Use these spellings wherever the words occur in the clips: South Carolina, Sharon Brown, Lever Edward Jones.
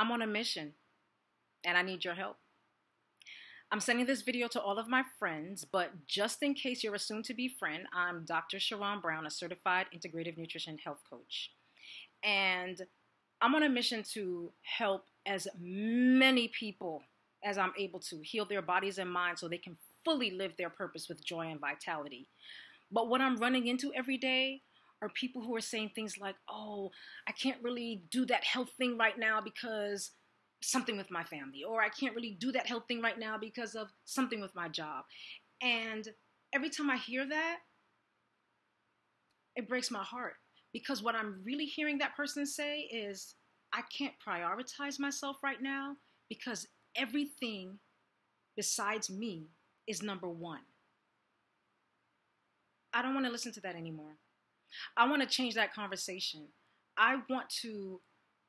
I'm on a mission and I need your help. I'm sending this video to all of my friends, but just in case you're a soon-to-be friend, I'm Dr. Sharon Brown, a certified integrative nutrition health coach. And I'm on a mission to help as many people as I'm able to heal their bodies and minds so they can fully live their purpose with joy and vitality. But what I'm running into every day are people who are saying things like, oh, I can't really do that health thing right now because something with my family, or I can't really do that health thing right now because of something with my job. And every time I hear that, it breaks my heart, because what I'm really hearing that person say is, I can't prioritize myself right now because everything besides me is number one. I don't want to listen to that anymore. I want to change that conversation. I want to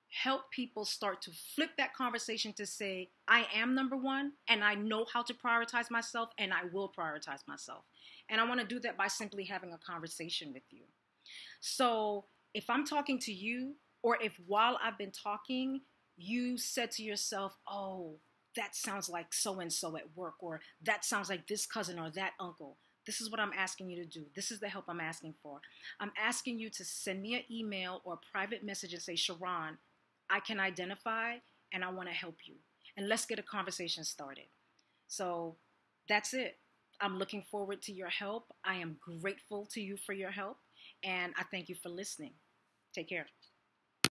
help people start to flip that conversation to say, I am number one and I know how to prioritize myself and I will prioritize myself. And I want to do that by simply having a conversation with you. So if I'm talking to you, or if while I've been talking, you said to yourself, oh, that sounds like so-and-so at work, or that sounds like this cousin or that uncle. This is what I'm asking you to do. This is the help I'm asking for. I'm asking you to send me an email or a private message and say, Sharon, I can identify and I want to help you. And let's get a conversation started. So that's it. I'm looking forward to your help. I am grateful to you for your help. And I thank you for listening. Take care.